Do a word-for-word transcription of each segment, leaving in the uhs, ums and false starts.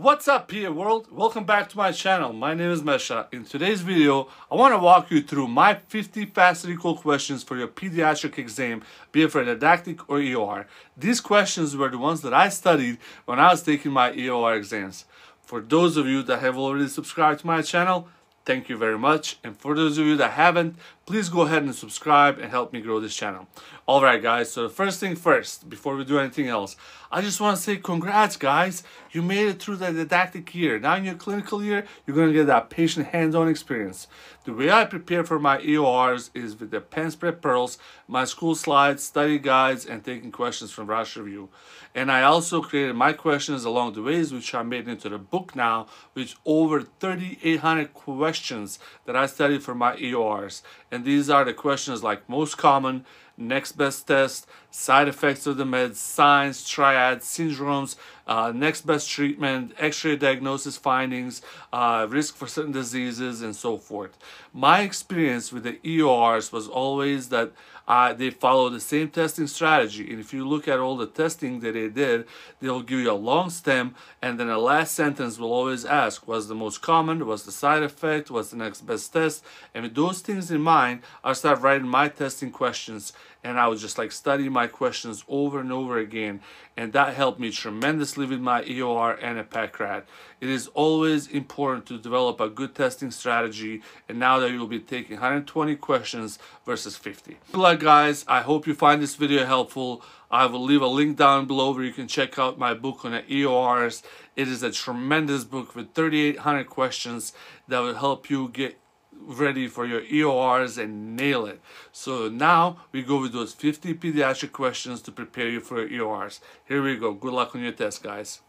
What's up, P A world? Welcome back to my channel. My name is Mesha. In today's video, I want to walk you through my fifty fast recall questions for your pediatric exam, be it for didactic or E O R. These questions were the ones that I studied when I was taking my E O R exams. For those of you that have already subscribed to my channel, thank you very much, and for those of you that haven't, please go ahead and subscribe and help me grow this channel. Alright guys, so the first thing first, before we do anything else, I just want to say congrats guys, you made it through the didactic year. Now in your clinical year, you're going to get that patient hands-on experience. The way I prepare for my E O Rs is with the Pens Prep Pearls, my school slides, study guides, and taking questions from Rosh Review. And I also created my questions along the ways, which I made into the book now, with over thirty-eight hundred questions that I studied for my E O Rs, and these are the questions like most common, next best test, side effects of the meds, signs, triads, syndromes, uh, next best treatment, x-ray diagnosis findings, uh, risk for certain diseases, and so forth. My experience with the E O Rs was always that uh, they follow the same testing strategy, and if you look at all the testing that they did, they'll give you a long stem, and then a last sentence will always ask, what's the most common, what's the side effect, what's the next best test, and with those things in mind, I start writing my testing questions, and I would just like study my questions over and over again, and that helped me tremendously with my E O R and a P A C R A D. It is always important to develop a good testing strategy, and now that you'll be taking one hundred twenty questions versus fifty. Good luck guys, I hope you find this video helpful. I will leave a link down below where you can check out my book on the E O Rs. It is a tremendous book with thirty-eight hundred questions that will help you get ready for your E O Rs and nail it. So now we go with those fifty pediatric questions to prepare you for your E O Rs. Here we go. Good luck on your test, guys.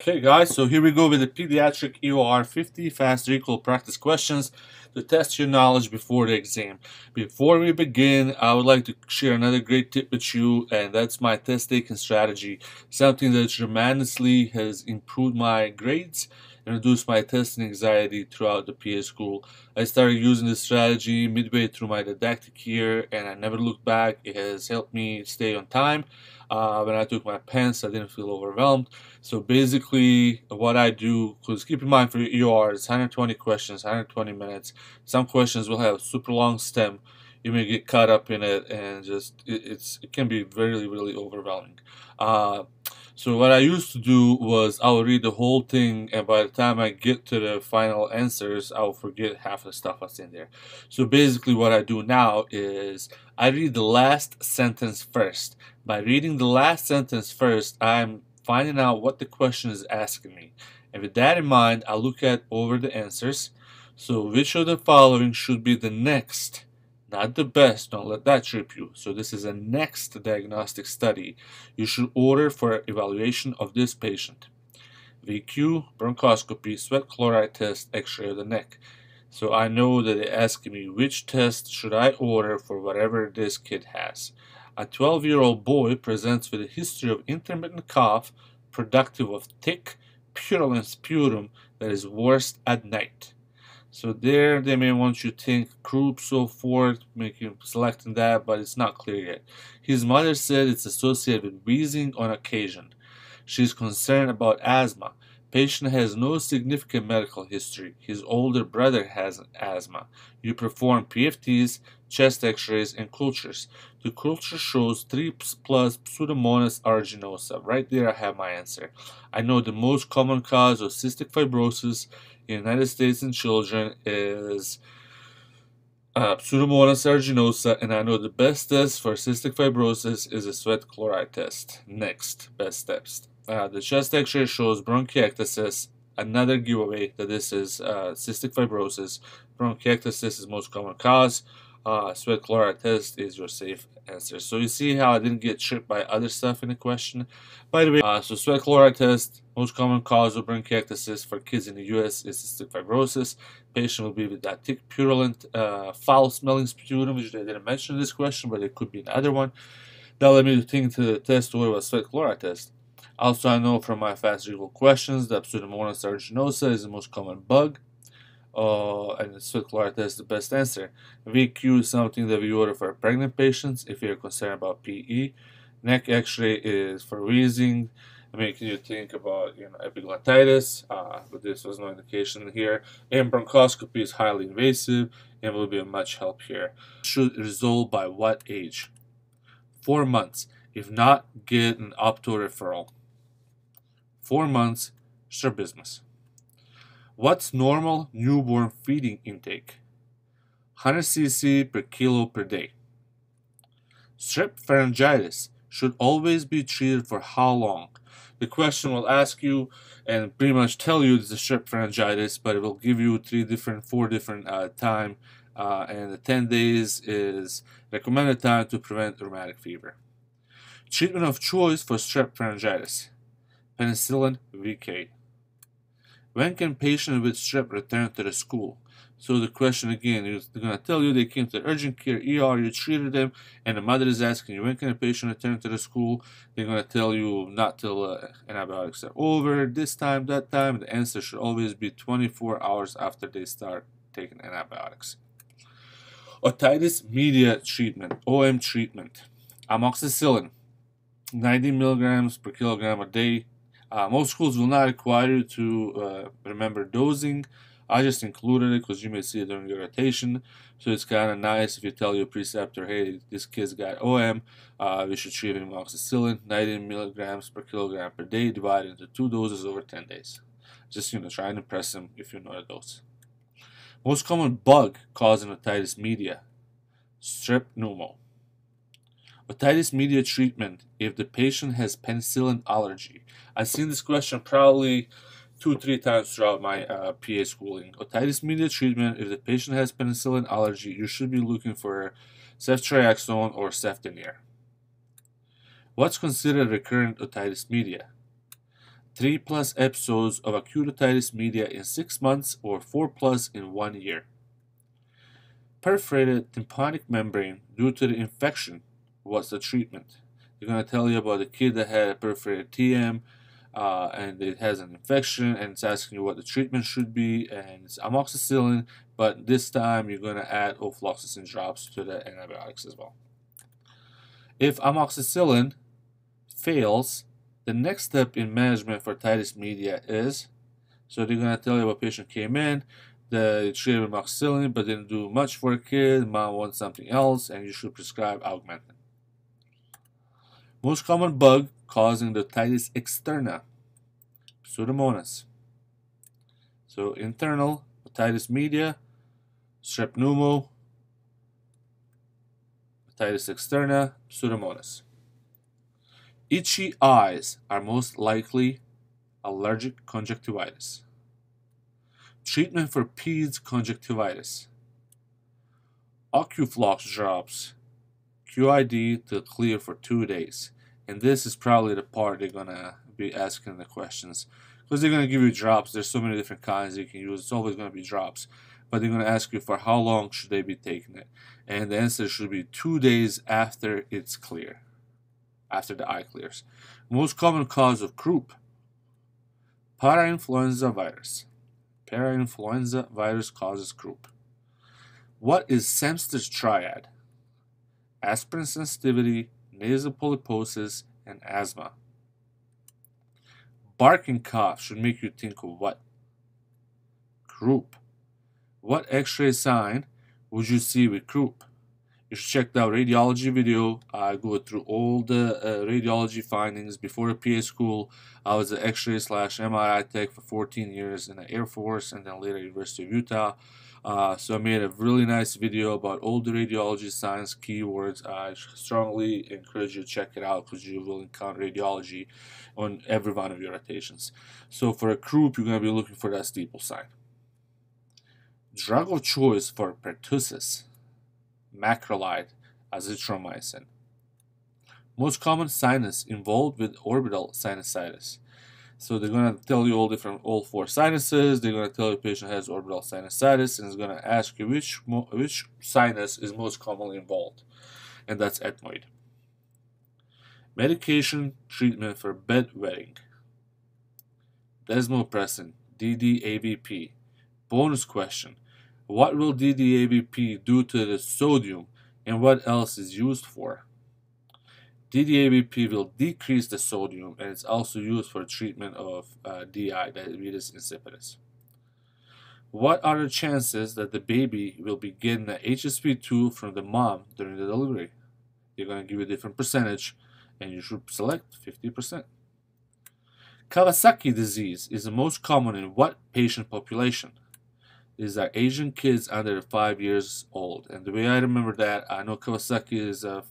Okay guys, so here we go with the pediatric E O R fifty fast recall practice questions to test your knowledge before the exam. Before we begin, I would like to share another great tip with you, and that's my test taking strategy, something that tremendously has improved my grades and reduced my testing anxiety throughout the P A school. I started using this strategy midway through my didactic year, and I never looked back. It has helped me stay on time. Uh, when I took my pens, I didn't feel overwhelmed. So basically what I do, because keep in mind for your E O R, it's one hundred twenty questions, one hundred twenty minutes. Some questions will have a super long stem. You may get caught up in it, and just it, it's it can be really, really overwhelming. Uh, so what I used to do was I would read the whole thing, and by the time I get to the final answers, I'll forget half the stuff that's in there. So basically what I do now is I read the last sentence first. By reading the last sentence first, I'm finding out what the question is asking me. And with that in mind, I look at over the answers. So which of the following should be the next? Not the best, don't let that trip you. So this is a next diagnostic study. You should order for evaluation of this patient. V Q, bronchoscopy, sweat chloride test, x-ray of the neck. So I know that they're asking me which test should I order for whatever this kid has. A twelve-year-old boy presents with a history of intermittent cough, productive of thick, purulent sputum that is worst at night. So there they may want you to think Croup, so forth, making selecting that, but it's not clear yet. His mother said it's associated with wheezing on occasion. She's concerned about asthma. Patient has no significant medical history. His older brother has asthma. You perform P F Ts, chest x-rays, and cultures. The culture shows three plus Pseudomonas aeruginosa. Right there I have my answer. I know the most common cause of cystic fibrosis in the United States in children is uh, Pseudomonas aeruginosa, and I know the best test for cystic fibrosis is a sweat chloride test. Next best steps. Uh, the chest x-ray shows bronchiectasis, another giveaway that this is uh, cystic fibrosis. Bronchiectasis is most common cause. Uh, sweat chloride test is your safe answer. So you see how I didn't get tripped by other stuff in the question. By the way, uh, so sweat chloride test, most common cause of bronchiectasis for kids in the U S is cystic fibrosis. Patient will be with that thick, purulent, uh, foul-smelling sputum, which they didn't mention in this question, but it could be another one. That led me to think to the test or a sweat chloride test. Also, I know from my fast recall questions that Pseudomonas aeruginosa is the most common bug, uh, and the sweat chloride test is the best answer. V Q is something that we order for pregnant patients if you're concerned about P E. Neck x-ray is for wheezing. making you think about, you know, epiglottitis, uh, but this was no indication here. And bronchoscopy is highly invasive and will be of much help here. Should resolve by what age? Four months. If not, get an opto referral. Four months, strabismus. What's normal newborn feeding intake? one hundred c c per kilo per day. Strep pharyngitis should always be treated for how long? The question will ask you and pretty much tell you it's a strep pharyngitis, but it will give you three different, four different uh, time, uh, and the ten days is recommended time to prevent rheumatic fever. Treatment of choice for strep pharyngitis, penicillin V K. When can patient with strep return to the school? So the question again is going to tell you they came to the urgent care, E R, you treated them, and the mother is asking you when can a patient return to the school. They're going to tell you not till uh, antibiotics are over, this time, that time. The answer should always be twenty-four hours after they start taking antibiotics. Otitis media treatment, O M treatment, amoxicillin, ninety milligrams per kilogram a day. Uh, most schools will not require you to uh, remember dosing. I just included it because you may see it during your rotation, so it's kind of nice if you tell your preceptor, hey, this kid's got O M, uh, we should treat him with amoxicillin, ninety milligrams per kilogram per day, divided into two doses over ten days. Just, you know, try and impress him if you know the dose. Most common bug causing otitis media, strep pneumo. Otitis media treatment if the patient has penicillin allergy. I've seen this question probably two, three times throughout my uh, P A schooling. Otitis media treatment, if the patient has penicillin allergy, you should be looking for ceftriaxone or ceftonir. What's considered recurrent otitis media? Three plus episodes of acute otitis media in six months or four plus in one year. Perforated tympanic membrane due to the infection. What's the treatment? They're going to tell you about the kid that had a perforated T M, Uh, and it has an infection, and it's asking you what the treatment should be, and it's amoxicillin, but this time you're going to add ofloxacin drops to the antibiotics as well. If amoxicillin fails, the next step in management for otitis media is, so they're going to tell you what patient came in, they treated with amoxicillin, but didn't do much for a kid, mom wants something else, and you should prescribe Augmentin. Most common bug causing the otitis externa, Pseudomonas. So internal, otitis media, strep pneumo, otitis externa, Pseudomonas. Itchy eyes are most likely allergic conjunctivitis. Treatment for peds conjunctivitis, Ocuflox drops, Q I D to clear for two days. And this is probably the part they're going to be asking the questions. Because they're going to give you drops. There's so many different kinds you can use. It's always going to be drops. But they're going to ask you for how long should they be taking it. And the answer should be two days after it's clear. After the eye clears. Most common cause of croup. Parainfluenza virus. Parainfluenza virus causes croup. What is Samster's triad? Aspirin sensitivity, nasal polyposis, and asthma. Barking cough should make you think of what? Croup. What x-ray sign would you see with croup? You should check that radiology video. I go through all the uh, radiology findings before the P A school. I was an x-ray slash M R I tech for fourteen years in the Air Force and then later University of Utah. Uh, so I made a really nice video about all the radiology signs, keywords. I strongly encourage you to check it out because you will encounter radiology on every one of your rotations. So for a croup, you're going to be looking for that steeple sign. Drug of choice for pertussis, macrolide, azithromycin. Most common sinus involved with orbital sinusitis. So they're going to tell you all different, all four sinuses. They're going to tell you patient has orbital sinusitis, and it's going to ask you which mo which sinus is most commonly involved, and that's ethmoid. Medication treatment for bedwetting. Desmopressin, D D A V P. Bonus question: what will D D A V P do to the sodium, and what else is used for? D D A V P will decrease the sodium, and it's also used for treatment of uh, D I, diabetes insipidus. What are the chances that the baby will be getting the H S V two from the mom during the delivery? They're going to give you a different percentage, and you should select fifty percent. Kawasaki disease is the most common in what patient population? These are Asian kids under five years old. And the way I remember that, I know Kawasaki is a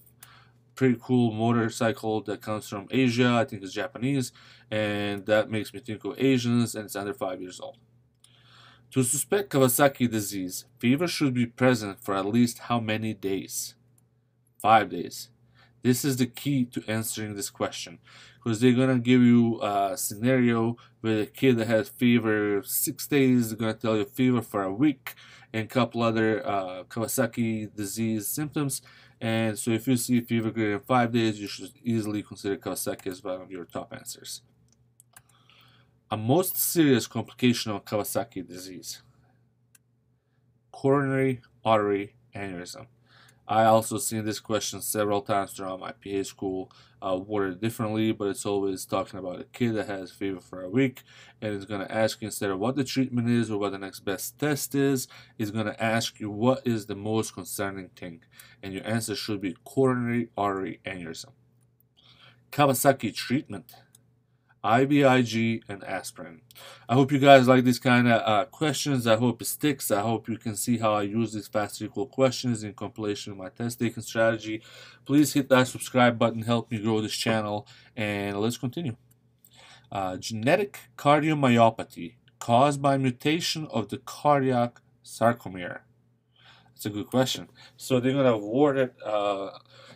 pretty cool motorcycle that comes from Asia. I think it's Japanese, and that makes me think of Asians, and it's under five years old. To suspect Kawasaki disease, fever should be present for at least how many days? Five days. This is the key to answering this question, because they're going to give you a scenario with a kid that has fever six days, they're going to tell you fever for a week, and a couple other uh, Kawasaki disease symptoms. And so if you see fever greater than five days, you should easily consider Kawasaki as one of your top answers. A most serious complication of Kawasaki disease: coronary artery aneurysm. I also seen this question several times throughout my P A school, uh, worded differently, but it's always talking about a kid that has fever for a week, and it's going to ask you, instead of what the treatment is or what the next best test is, it's going to ask you what is the most concerning thing, and your answer should be coronary artery aneurysm. Kawasaki treatment: I B I G and aspirin. I hope you guys like these kind of uh, questions. I hope it sticks. I hope you can see how I use these fast equal questions in compilation of my test taking strategy. Please hit that subscribe button, help me grow this channel, and let's continue. Uh, genetic cardiomyopathy caused by mutation of the cardiac sarcomere. That's a good question. So they're going to award it uh,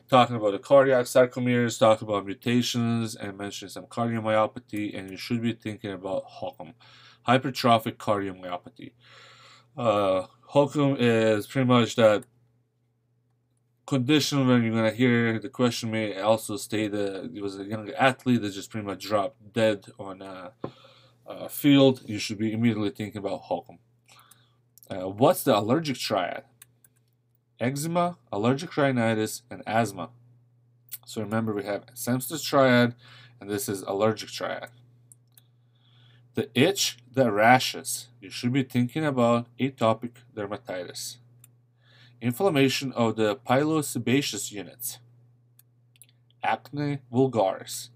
talking about the cardiac sarcomeres, talking about mutations, and mention some cardiomyopathy, and you should be thinking about H O C M, hypertrophic cardiomyopathy. Uh, H O C M is pretty much that condition when you're going to hear the question may also state that it was a young athlete that just pretty much dropped dead on a, a field. You should be immediately thinking about H O C M. Uh, what's the allergic triad? Eczema, allergic rhinitis, and asthma. So remember, we have Samster's triad, and this is allergic triad. The itch, the rashes. You should be thinking about atopic dermatitis. Inflammation of the pilosebaceous units. Acne vulgaris.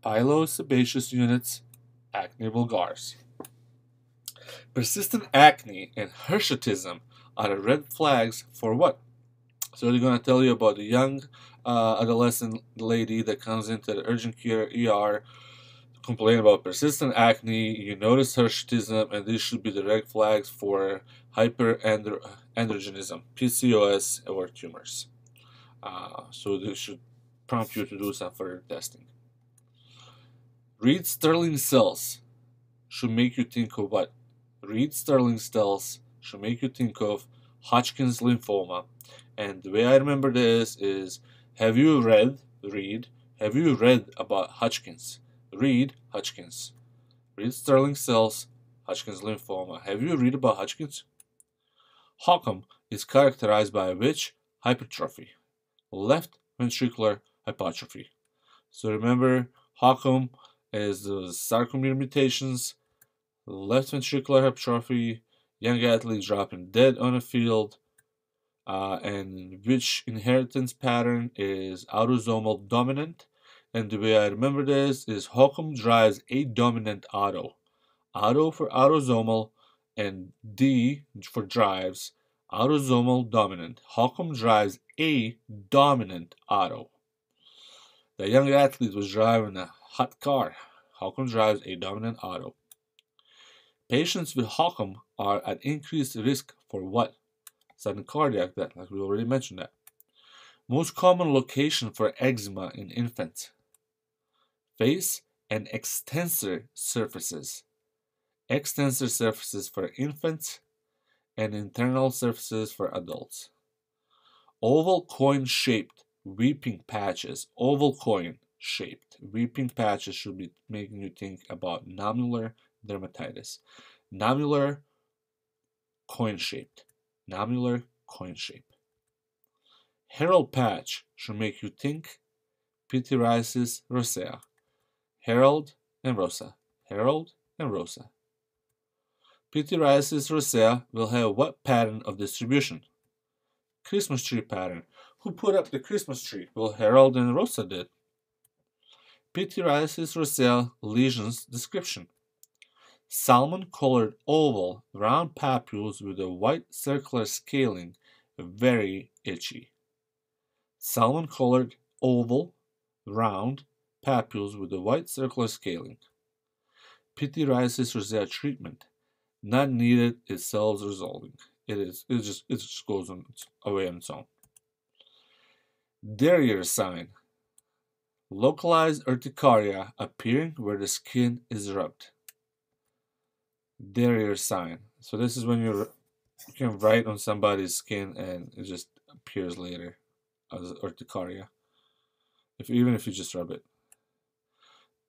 Pilosebaceous units, acne vulgaris. Persistent acne and hirsutism are the red flags for what? So they're going to tell you about the young uh, adolescent lady that comes into the urgent care E R, complain about persistent acne, you notice hirsutism, and these should be the red flags for hyperandrogenism, P C O S, or tumors. Uh, so this should prompt you to do some further testing. Reed-Sternberg cells should make you think of what? Reed-Sternberg cells should make you think of Hodgkin's lymphoma. And the way I remember this is, have you read, read, have you read about Hodgkin's? Read Hodgkin's. Reed-Sternberg cells, Hodgkin's lymphoma. Have you read about Hodgkin's? H O C M is characterized by which hypertrophy? Left ventricular hypertrophy. So remember, H O C M is the sarcomere mutations, left ventricular hypertrophy, young athlete dropping dead on a field, uh, and which inheritance pattern is autosomal dominant. And the way I remember this is H O C M drives a dominant auto. Auto for autosomal, and D for drives, autosomal dominant. H O C M drives a dominant auto. The young athlete was driving a hot car. H O C M drives a dominant auto. Patients with H O C M are at increased risk for what? Sudden cardiac death, like we already mentioned that. Most common location for eczema in infants: face and extensor surfaces. Extensor surfaces for infants and internal surfaces for adults. Oval coin-shaped weeping patches. Oval coin-shaped weeping patches should be making you think about nodular dermatitis. Nodular coin-shaped. Nodular coin shape. Herald patch should make you think pityriasis rosea, Harold and Rosa, Harold and Rosa. Pityriasis rosea will have what pattern of distribution? Christmas tree pattern. Who put up the Christmas tree? Well, Harold and Rosa did. Pityriasis rosea lesions description. Salmon-colored oval, round papules with a white circular scaling, very itchy. Salmon-colored oval, round papules with a white circular scaling. Pityriasis rosea treatment. Not needed, it self resolving. It is it just it just goes on away on its own. Darier sign. Localized urticaria appearing where the skin is rubbed. Darier sign. So this is when you you can write on somebody's skin and it just appears later as urticaria. If even if you just rub it.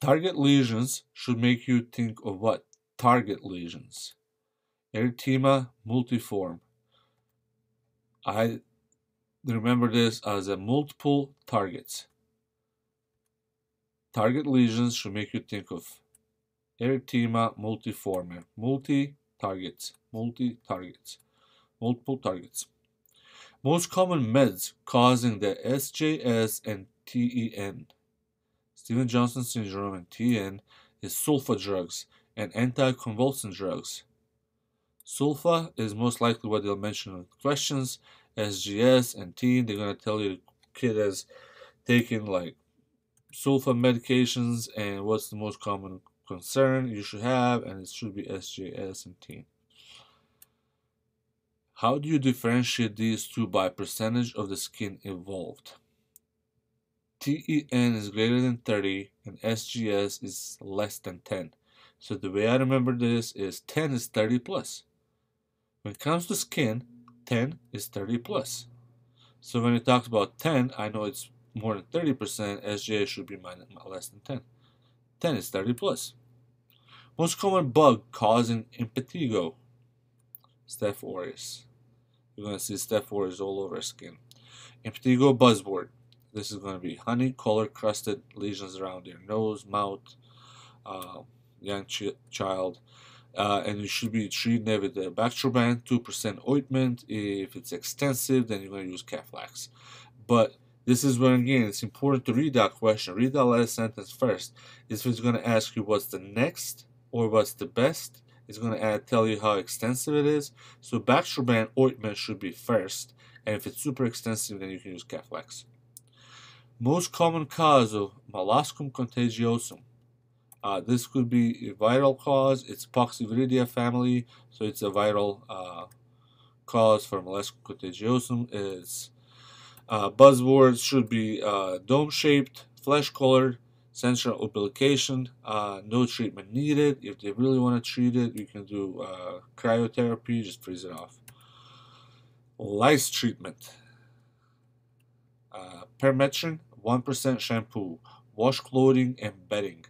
Target lesions should make you think of what? Target lesions. Erythema multiforme. I remember this as a multiple targets. Target lesions should make you think of erythema multiforme. Multi-targets. Multi-targets. Multiple targets. Most common meds causing the S J S and T E N. Stevens-Johnson syndrome and T E N is sulfa drugs and anticonvulsant drugs. Sulfa is most likely what they'll mention in questions. S J S and T E N, they're going to tell you the kid has taken like sulfa medications and what's the most common concern you should have, and it should be S J S and T E N. How do you differentiate these two by percentage of the skin involved? T E N is greater than thirty and S J S is less than ten. So the way I remember this is ten is thirty plus. When it comes to skin, ten is thirty plus. So when it talks about ten, I know it's more than thirty percent. S J S should be minus, less than ten. ten is thirty plus. Most common bug causing impetigo. Staph aureus. You're going to see Staph aureus all over skin. Impetigo buzzword. This is going to be honey color crusted lesions around your nose, mouth, uh, young ch child, uh, and you should be treating it with a Bactroban two percent ointment. If it's extensive, then you're going to use Ceflax. But this is where, again, it's important to read that question. Read that last sentence first. If it's going to ask you what's the next or what's the best, it's going to add, tell you how extensive it is. So Bactroban ointment should be first, and if it's super extensive, then you can use Ceflax. Most common cause of molluscum contagiosum. Uh, this could be a viral cause. It's Poxviridae family, so it's a viral uh, cause for molluscum contagiosum. Its uh, buzzwords should be uh, dome-shaped, flesh-colored, central oblication, uh, no treatment needed. If they really want to treat it, you can do uh, cryotherapy, just freeze it off. Lice treatment. Uh, Permethrin, one percent shampoo, wash clothing and bedding.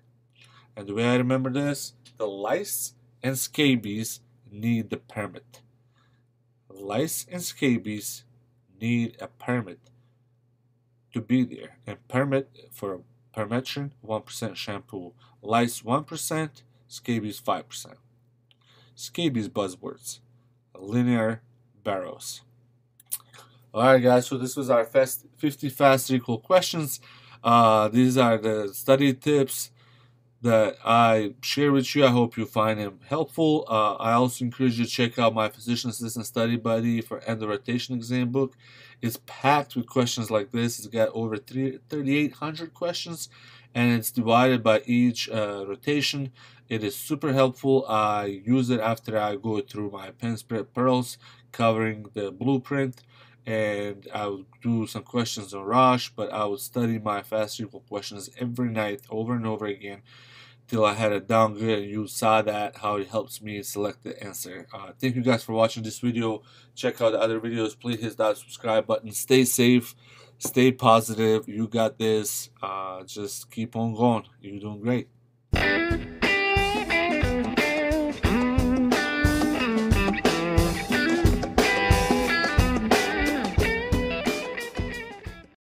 And the way I remember this, the lice and scabies need the permit. Lice and scabies need a permit to be there. And permit for Permethrin, one percent shampoo. Lice, one percent. Scabies, five percent. Scabies buzzwords. Linear barrows. Alright guys, so this was our fast, fifty fast recall questions. Uh, these are the study tips that I share with you. I hope you find them helpful. Uh, I also encourage you to check out my Physician Assistant Study Buddy for End of Rotation Exam book. It's packed with questions like this. It's got over three thousand eight hundred questions and it's divided by each uh, rotation. It is super helpful. I use it after I go through my Penn's Prep Pearls covering the blueprint. And I would do some questions on Rosh, but I would study my fast recall questions every night over and over again till I had it down good, and you saw that, how it helps me select the answer. Uh, thank you guys for watching this video. Check out the other videos. Please hit that subscribe button. Stay safe. Stay positive. You got this. Uh, just keep on going. You're doing great.